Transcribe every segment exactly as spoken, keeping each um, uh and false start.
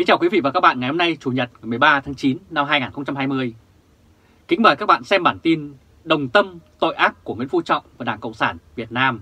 Kính chào quý vị và các bạn ngày hôm nay Chủ nhật mười ba tháng chín năm hai nghìn không trăm hai mươi. Kính mời các bạn xem bản tin Đồng Tâm tội ác của Nguyễn Phú Trọng và Đảng Cộng sản Việt Nam.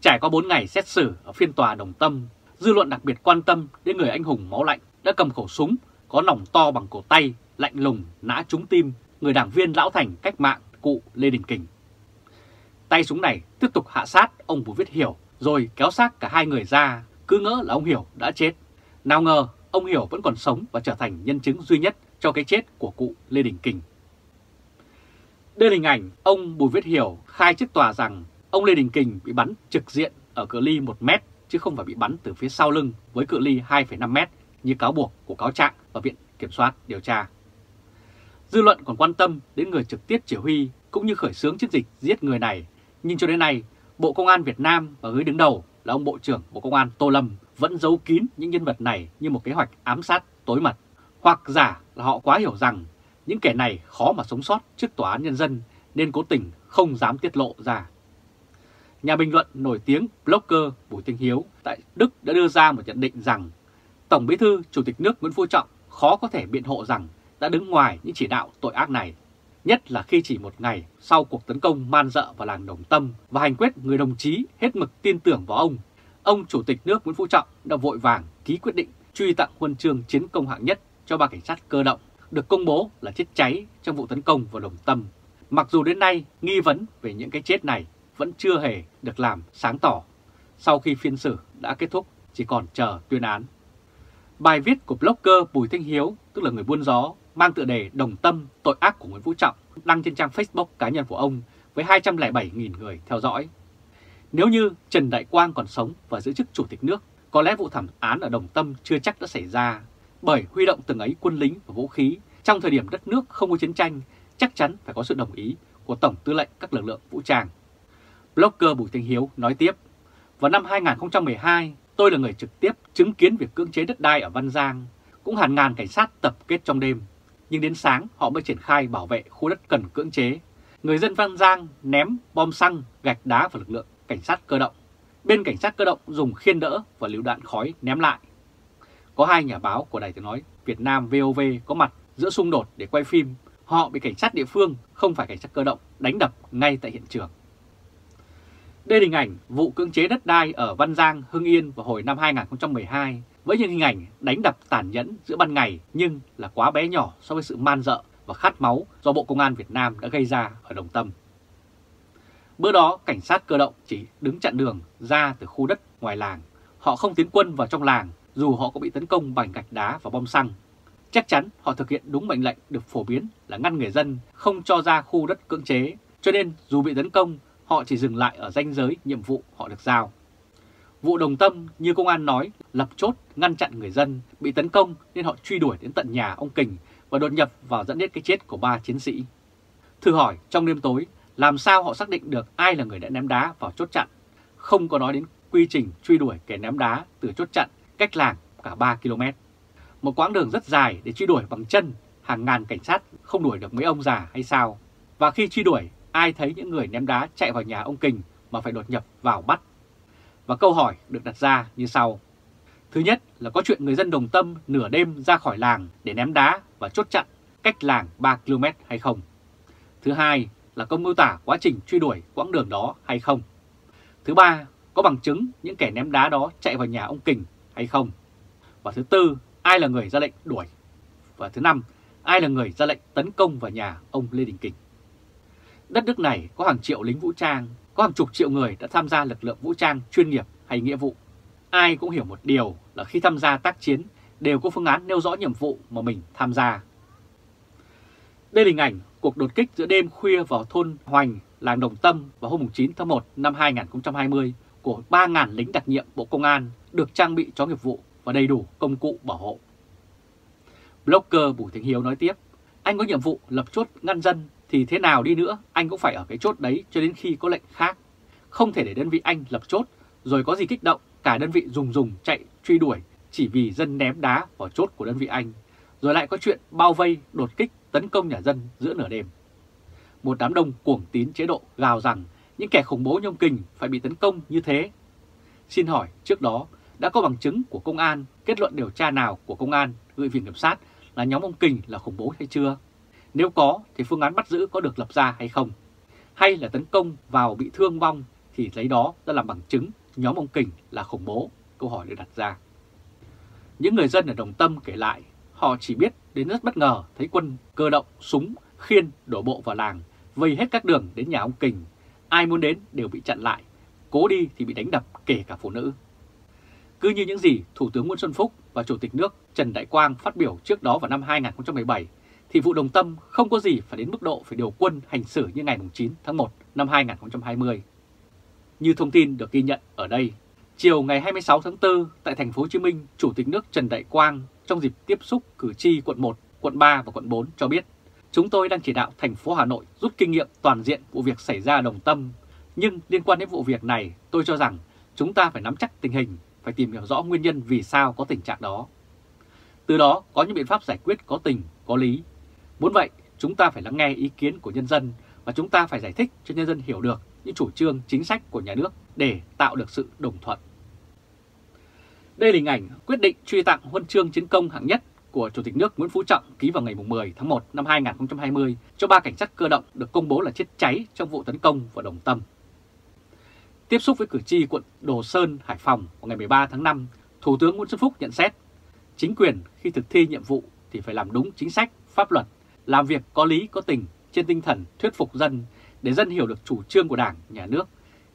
Trải qua bốn ngày xét xử ở phiên tòa Đồng Tâm, dư luận đặc biệt quan tâm đến người anh hùng máu lạnh đã cầm khẩu súng có nòng to bằng cổ tay, lạnh lùng nã trúng tim người đảng viên lão thành cách mạng cụ Lê Đình Kình. Tay súng này tiếp tục hạ sát ông Bùi Viết Hiểu rồi kéo xác cả hai người ra, cứ ngỡ là ông Hiểu đã chết. Nào ngờ ông Hiểu vẫn còn sống và trở thành nhân chứng duy nhất cho cái chết của cụ Lê Đình Kình. Đây là hình ảnh ông Bùi Viết Hiểu khai trước tòa rằng ông Lê Đình Kình bị bắn trực diện ở cự ly một mét chứ không phải bị bắn từ phía sau lưng với cự ly hai phẩy năm mét như cáo buộc của cáo trạng và Viện Kiểm soát điều tra. Dư luận còn quan tâm đến người trực tiếp chỉ huy cũng như khởi xướng chiến dịch giết người này, nhưng cho đến nay Bộ Công an Việt Nam và người đứng đầu là ông Bộ trưởng Bộ Công an Tô Lâm vẫn giấu kín những nhân vật này như một kế hoạch ám sát tối mật, hoặc giả là họ quá hiểu rằng những kẻ này khó mà sống sót trước tòa án nhân dân nên cố tình không dám tiết lộ ra. Nhà bình luận nổi tiếng blogger Bùi Thanh Hiếu tại Đức đã đưa ra một nhận định rằng Tổng Bí thư Chủ tịch nước Nguyễn Phú Trọng khó có thể biện hộ rằng đã đứng ngoài những chỉ đạo tội ác này, nhất là khi chỉ một ngày sau cuộc tấn công man dợ vào làng Đồng Tâm và hành quyết người đồng chí hết mực tin tưởng vào ông, ông Chủ tịch nước Nguyễn Phú Trọng đã vội vàng ký quyết định truy tặng huân chương chiến công hạng nhất cho ba cảnh sát cơ động được công bố là chết cháy trong vụ tấn công vào Đồng Tâm, mặc dù đến nay nghi vấn về những cái chết này vẫn chưa hề được làm sáng tỏ. Sau khi phiên xử đã kết thúc, chỉ còn chờ tuyên án. Bài viết của blogger Bùi Thanh Hiếu, tức là người buôn gió, mang tựa đề Đồng Tâm tội ác của Nguyễn Phú Trọng đăng trên trang Facebook cá nhân của ông với hai trăm lẻ bảy nghìn người theo dõi. Nếu như Trần Đại Quang còn sống và giữ chức Chủ tịch nước, có lẽ vụ thảm án ở Đồng Tâm chưa chắc đã xảy ra, bởi huy động từng ấy quân lính và vũ khí trong thời điểm đất nước không có chiến tranh chắc chắn phải có sự đồng ý của Tổng Tư lệnh các lực lượng vũ trang. Blogger Bùi Thanh Hiếu nói tiếp, vào năm hai nghìn không trăm mười hai, tôi là người trực tiếp chứng kiến việc cưỡng chế đất đai ở Văn Giang, cũng hàng ngàn cảnh sát tập kết trong đêm, nhưng đến sáng họ mới triển khai bảo vệ khu đất cần cưỡng chế. Người dân Văn Giang ném bom xăng, gạch đá vào lực lượng cảnh sát cơ động. Bên cảnh sát cơ động dùng khiên đỡ và lựu đạn khói ném lại. Có hai nhà báo của Đài Tiếng nói Việt Nam vê o vê có mặt giữa xung đột để quay phim. Họ bị cảnh sát địa phương, không phải cảnh sát cơ động, đánh đập ngay tại hiện trường. Đây là hình ảnh vụ cưỡng chế đất đai ở Văn Giang, Hưng Yên vào hồi năm hai nghìn không trăm mười hai với những hình ảnh đánh đập tàn nhẫn giữa ban ngày nhưng là quá bé nhỏ so với sự man dợ và khát máu do Bộ Công an Việt Nam đã gây ra ở Đồng Tâm. Bữa đó cảnh sát cơ động chỉ đứng chặn đường ra từ khu đất ngoài làng. Họ không tiến quân vào trong làng dù họ có bị tấn công bằng gạch đá và bom xăng. Chắc chắn họ thực hiện đúng mệnh lệnh được phổ biến là ngăn người dân không cho ra khu đất cưỡng chế, cho nên dù bị tấn công họ chỉ dừng lại ở ranh giới nhiệm vụ họ được giao. Vụ Đồng Tâm như công an nói lập chốt ngăn chặn người dân bị tấn công nên họ truy đuổi đến tận nhà ông Kình và đột nhập vào dẫn đến cái chết của ba chiến sĩ. Thử hỏi trong đêm tối làm sao họ xác định được ai là người đã ném đá vào chốt chặn, không có nói đến quy trình truy đuổi kẻ ném đá từ chốt chặn cách làng cả ba ki lô mét. Một quãng đường rất dài để truy đuổi bằng chân, hàng ngàn cảnh sát không đuổi được mấy ông già hay sao? Và khi truy đuổi, ai thấy những người ném đá chạy vào nhà ông Kình mà phải đột nhập vào bắt? Và câu hỏi được đặt ra như sau. Thứ nhất là có chuyện người dân Đồng Tâm nửa đêm ra khỏi làng để ném đá và chốt chặn cách làng ba ki lô mét hay không? Thứ hai là có mô tả quá trình truy đuổi quãng đường đó hay không? Thứ ba, có bằng chứng những kẻ ném đá đó chạy vào nhà ông Kình hay không? Và thứ tư, ai là người ra lệnh đuổi? Và thứ năm, ai là người ra lệnh tấn công vào nhà ông Lê Đình Kình? Đất nước này có hàng triệu lính vũ trang, có hàng chục triệu người đã tham gia lực lượng vũ trang chuyên nghiệp hay nghĩa vụ. Ai cũng hiểu một điều là khi tham gia tác chiến đều có phương án nêu rõ nhiệm vụ mà mình tham gia. Đây là hình ảnh cuộc đột kích giữa đêm khuya vào thôn Hoành, làng Đồng Tâm vào hôm chín tháng một năm hai nghìn không trăm hai mươi của ba nghìn lính đặc nhiệm Bộ Công an được trang bị chó nghiệp vụ và đầy đủ công cụ bảo hộ. Blogger Bùi Thanh Hiếu nói tiếp, anh có nhiệm vụ lập chốt ngăn dân thì thế nào đi nữa anh cũng phải ở cái chốt đấy cho đến khi có lệnh khác. Không thể để đơn vị anh lập chốt rồi có gì kích động cả đơn vị dùng dùng chạy truy đuổi chỉ vì dân ném đá vào chốt của đơn vị anh. Rồi lại có chuyện bao vây, đột kích, tấn công nhà dân giữa nửa đêm. Một đám đông cuồng tín chế độ gào rằng những kẻ khủng bố như ông Kình phải bị tấn công như thế. Xin hỏi trước đó đã có bằng chứng của công an, kết luận điều tra nào của công an gửi Viện Kiểm sát là nhóm ông Kình là khủng bố hay chưa? Nếu có thì phương án bắt giữ có được lập ra hay không? Hay là tấn công vào bị thương vong thì lấy đó ra làm bằng chứng nhóm ông Kình là khủng bố? Câu hỏi được đặt ra. Những người dân ở Đồng Tâm kể lại, họ chỉ biết đến rất bất ngờ thấy quân cơ động, súng, khiên đổ bộ vào làng, vây hết các đường đến nhà ông Kình. Ai muốn đến đều bị chặn lại, cố đi thì bị đánh đập, kể cả phụ nữ. Cứ như những gì Thủ tướng Nguyễn Xuân Phúc và Chủ tịch nước Trần Đại Quang phát biểu trước đó vào năm hai nghìn không trăm mười bảy, thì vụ Đồng Tâm không có gì phải đến mức độ phải điều quân hành xử như ngày chín tháng một năm hai nghìn không trăm hai mươi. Như thông tin được ghi nhận ở đây, chiều ngày hai mươi sáu tháng tư tại thành phố Hồ Chí Minh, Chủ tịch nước Trần Đại Quang trong dịp tiếp xúc cử tri quận một, quận ba và quận bốn cho biết: "Chúng tôi đang chỉ đạo thành phố Hà Nội rút kinh nghiệm toàn diện vụ việc xảy ra ở Đồng Tâm, nhưng liên quan đến vụ việc này, tôi cho rằng chúng ta phải nắm chắc tình hình, phải tìm hiểu rõ nguyên nhân vì sao có tình trạng đó. Từ đó có những biện pháp giải quyết có tình, có lý. Muốn vậy, chúng ta phải lắng nghe ý kiến của nhân dân và chúng ta phải giải thích cho nhân dân hiểu được những chủ trương chính sách của nhà nước để tạo được sự đồng thuận." Đây là hình ảnh quyết định truy tặng huân chương chiến công hạng nhất của Chủ tịch nước Nguyễn Phú Trọng ký vào ngày mười tháng một năm hai nghìn không trăm hai mươi cho ba cảnh sát cơ động được công bố là chết cháy trong vụ tấn công vào Đồng Tâm. Tiếp xúc với cử tri quận Đồ Sơn, Hải Phòng vào ngày mười ba tháng năm, Thủ tướng Nguyễn Xuân Phúc nhận xét chính quyền khi thực thi nhiệm vụ thì phải làm đúng chính sách, pháp luật, làm việc có lý có tình trên tinh thần thuyết phục dân để dân hiểu được chủ trương của Đảng, Nhà nước,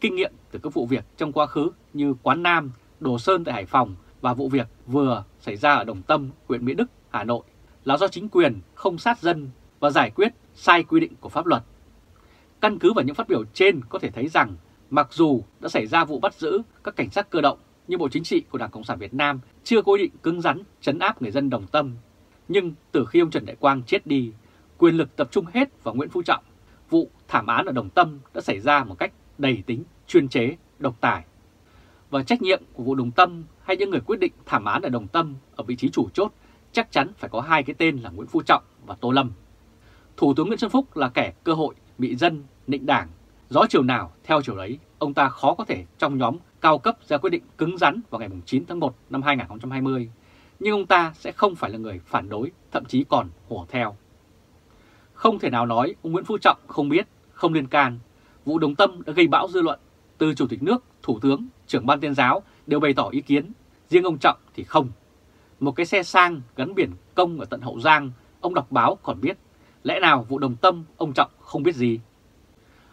kinh nghiệm từ các vụ việc trong quá khứ như Quán Nam, Đồ Sơn tại Hải Phòng và vụ việc vừa xảy ra ở Đồng Tâm, huyện Mỹ Đức, Hà Nội là do chính quyền không sát dân và giải quyết sai quy định của pháp luật. Căn cứ vào những phát biểu trên có thể thấy rằng mặc dù đã xảy ra vụ bắt giữ các cảnh sát cơ động nhưng Bộ Chính trị của Đảng Cộng sản Việt Nam chưa có ý định cứng rắn trấn áp người dân Đồng Tâm. Nhưng từ khi ông Trần Đại Quang chết đi, quyền lực tập trung hết vào Nguyễn Phú Trọng. Vụ thảm án ở Đồng Tâm đã xảy ra một cách đầy tính chuyên chế, độc tài. Và trách nhiệm của vụ Đồng Tâm hay những người quyết định thảm án ở Đồng Tâm ở vị trí chủ chốt chắc chắn phải có hai cái tên là Nguyễn Phú Trọng và Tô Lâm. Thủ tướng Nguyễn Xuân Phúc là kẻ cơ hội bị dân nịnh đảng, gió chiều nào theo chiều đấy, ông ta khó có thể trong nhóm cao cấp ra quyết định cứng rắn vào ngày chín tháng một năm hai nghìn không trăm hai mươi, nhưng ông ta sẽ không phải là người phản đối, thậm chí còn hùa theo. Không thể nào nói ông Nguyễn Phú Trọng không biết, không liên can. Vụ Đồng Tâm đã gây bão dư luận, từ Chủ tịch nước, Thủ tướng, trưởng ban tuyên giáo đều bày tỏ ý kiến, riêng ông Trọng thì không. Một cái xe sang gắn biển công ở tận Hậu Giang, ông đọc báo còn biết, lẽ nào vụ Đồng Tâm ông Trọng không biết gì?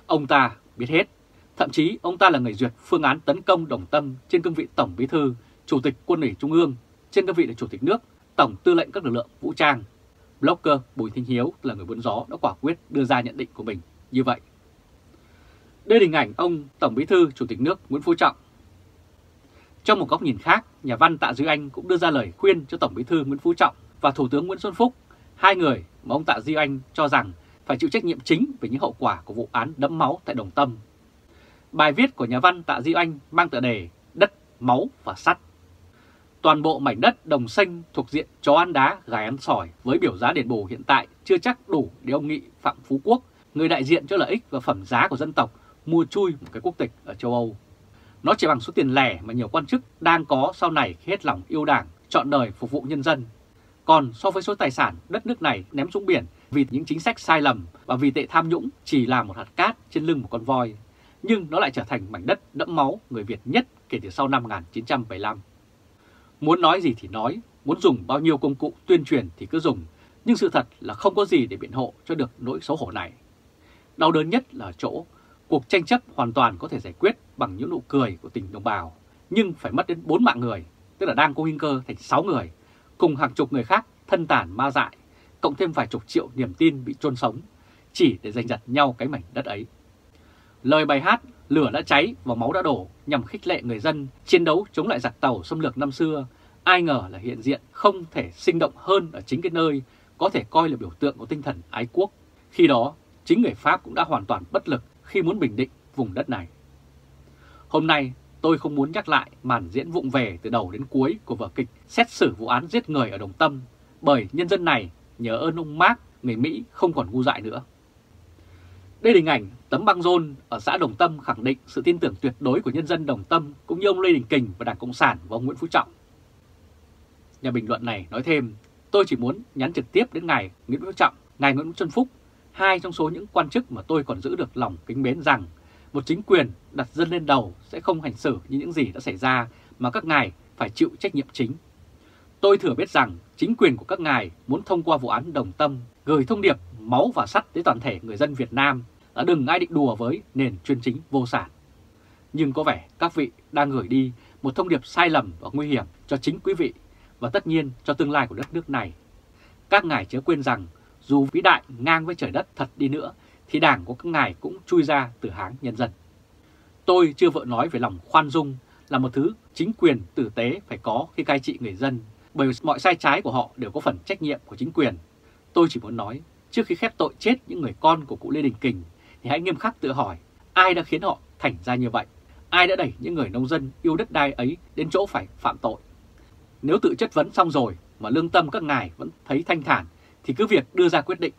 Ông ta biết hết, thậm chí ông ta là người duyệt phương án tấn công Đồng Tâm trên cương vị Tổng Bí thư, Chủ tịch Quân ủy Trung ương, trên cương vị là Chủ tịch nước, Tổng Tư lệnh các lực lượng vũ trang. Blogger Bùi Thanh Hiếu là người buôn gió đã quả quyết đưa ra nhận định của mình như vậy. Đây là hình ảnh ông Tổng Bí thư Chủ tịch nước Nguyễn Phú Trọng. Trong một góc nhìn khác, nhà văn Tạ Duy Anh cũng đưa ra lời khuyên cho Tổng Bí thư Nguyễn Phú Trọng và Thủ tướng Nguyễn Xuân Phúc, hai người mà ông Tạ Duy Anh cho rằng phải chịu trách nhiệm chính về những hậu quả của vụ án đẫm máu tại Đồng Tâm. Bài viết của nhà văn Tạ Duy Anh mang tựa đề Đất, Máu và Sắt. Toàn bộ mảnh đất Đồng Xanh thuộc diện chó ăn đá, gà ăn sỏi với biểu giá đền bù hiện tại chưa chắc đủ để ông nghị Phạm Phú Quốc, người đại diện cho lợi ích và phẩm giá của dân tộc, mua chui một cái quốc tịch ở châu Âu. Nó chỉ bằng số tiền lẻ mà nhiều quan chức đang có sau này khi hết lòng yêu Đảng, trọn đời phục vụ nhân dân. Còn so với số tài sản đất nước này ném xuống biển vì những chính sách sai lầm và vì tệ tham nhũng chỉ là một hạt cát trên lưng một con voi, nhưng nó lại trở thành mảnh đất đẫm máu người Việt nhất kể từ sau năm một nghìn chín trăm bảy mươi lăm. Muốn nói gì thì nói, muốn dùng bao nhiêu công cụ tuyên truyền thì cứ dùng, nhưng sự thật là không có gì để biện hộ cho được nỗi xấu hổ này. Đau đớn nhất là ở chỗ cuộc tranh chấp hoàn toàn có thể giải quyết bằng những nụ cười của tình đồng bào, nhưng phải mất đến bốn mạng người, tức là đang có nguy cơ thành sáu người, cùng hàng chục người khác thân tàn ma dại, cộng thêm vài chục triệu niềm tin bị chôn sống, chỉ để giành giật nhau cái mảnh đất ấy. Lời bài hát Lửa đã cháy và máu đã đổ nhằm khích lệ người dân chiến đấu chống lại giặc tàu xâm lược năm xưa, ai ngờ là hiện diện không thể sinh động hơn ở chính cái nơi có thể coi là biểu tượng của tinh thần ái quốc. Khi đó, chính người Pháp cũng đã hoàn toàn bất lực khi muốn bình định vùng đất này. Hôm nay, tôi không muốn nhắc lại màn diễn vụng về từ đầu đến cuối của vở kịch xét xử vụ án giết người ở Đồng Tâm, bởi nhân dân này nhờ ơn ông Marx, người Mỹ không còn ngu dại nữa. Đây là hình ảnh tấm băng rôn ở xã Đồng Tâm khẳng định sự tin tưởng tuyệt đối của nhân dân Đồng Tâm cũng như ông Lê Đình Kình và Đảng Cộng sản và ông Nguyễn Phú Trọng. Nhà bình luận này nói thêm, tôi chỉ muốn nhắn trực tiếp đến ngài Nguyễn Phú Trọng, ngài Nguyễn Xuân Phúc, hai trong số những quan chức mà tôi còn giữ được lòng kính mến rằng một chính quyền đặt dân lên đầu sẽ không hành xử như những gì đã xảy ra mà các ngài phải chịu trách nhiệm chính. Tôi thừa biết rằng chính quyền của các ngài muốn thông qua vụ án Đồng Tâm gửi thông điệp máu và sắt tới toàn thể người dân Việt Nam đã đừng ai định đùa với nền chuyên chính vô sản. Nhưng có vẻ các vị đang gửi đi một thông điệp sai lầm và nguy hiểm cho chính quý vị và tất nhiên cho tương lai của đất nước này. Các ngài chớ quên rằng dù vĩ đại ngang với trời đất thật đi nữa thì đảng của các ngài cũng chui ra từ háng nhân dân. Tôi chưa vội nói về lòng khoan dung là một thứ chính quyền tử tế phải có khi cai trị người dân, bởi mọi sai trái của họ đều có phần trách nhiệm của chính quyền. Tôi chỉ muốn nói, trước khi khép tội chết những người con của cụ Lê Đình Kình thì hãy nghiêm khắc tự hỏi ai đã khiến họ thành ra như vậy, ai đã đẩy những người nông dân yêu đất đai ấy đến chỗ phải phạm tội. Nếu tự chất vấn xong rồi mà lương tâm các ngài vẫn thấy thanh thản thì cứ việc đưa ra quyết định.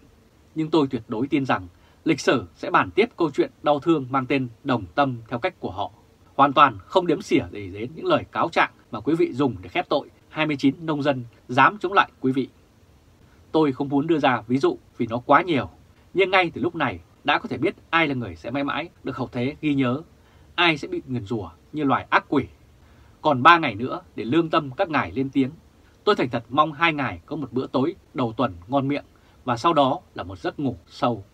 Nhưng tôi tuyệt đối tin rằng lịch sử sẽ bàn tiếp câu chuyện đau thương mang tên Đồng Tâm theo cách của họ, hoàn toàn không đếm xỉa để đến những lời cáo trạng mà quý vị dùng để khép tội hai mươi chín nông dân dám chống lại quý vị. Tôi không muốn đưa ra ví dụ vì nó quá nhiều, nhưng ngay từ lúc này đã có thể biết ai là người sẽ mãi mãi được hậu thế ghi nhớ, ai sẽ bị nguyền rủa như loài ác quỷ. Còn ba ngày nữa để lương tâm các ngài lên tiếng. Tôi thành thật mong hai ngài có một bữa tối đầu tuần ngon miệng và sau đó là một giấc ngủ sâu.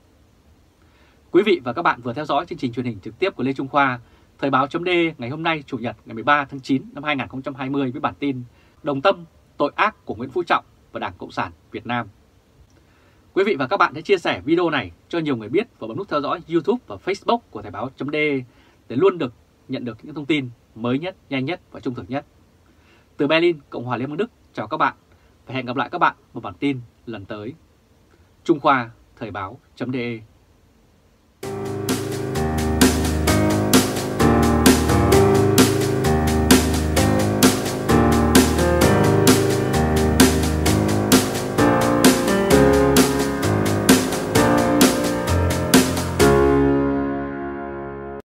Quý vị và các bạn vừa theo dõi chương trình truyền hình trực tiếp của Lê Trung Khoa, Thời Báo.de ngày hôm nay Chủ nhật ngày mười ba tháng chín năm hai nghìn không trăm hai mươi với bản tin Đồng Tâm, tội ác của Nguyễn Phú Trọng và Đảng Cộng sản Việt Nam. Quý vị và các bạn hãy chia sẻ video này cho nhiều người biết và bấm nút theo dõi YouTube và Facebook của Thời Báo.de để luôn được nhận được những thông tin mới nhất, nhanh nhất và trung thực nhất. Từ Berlin, Cộng hòa Liên bang Đức, chào các bạn và hẹn gặp lại các bạn một bản tin lần tới. Trung Khoa, Thời Báo.de.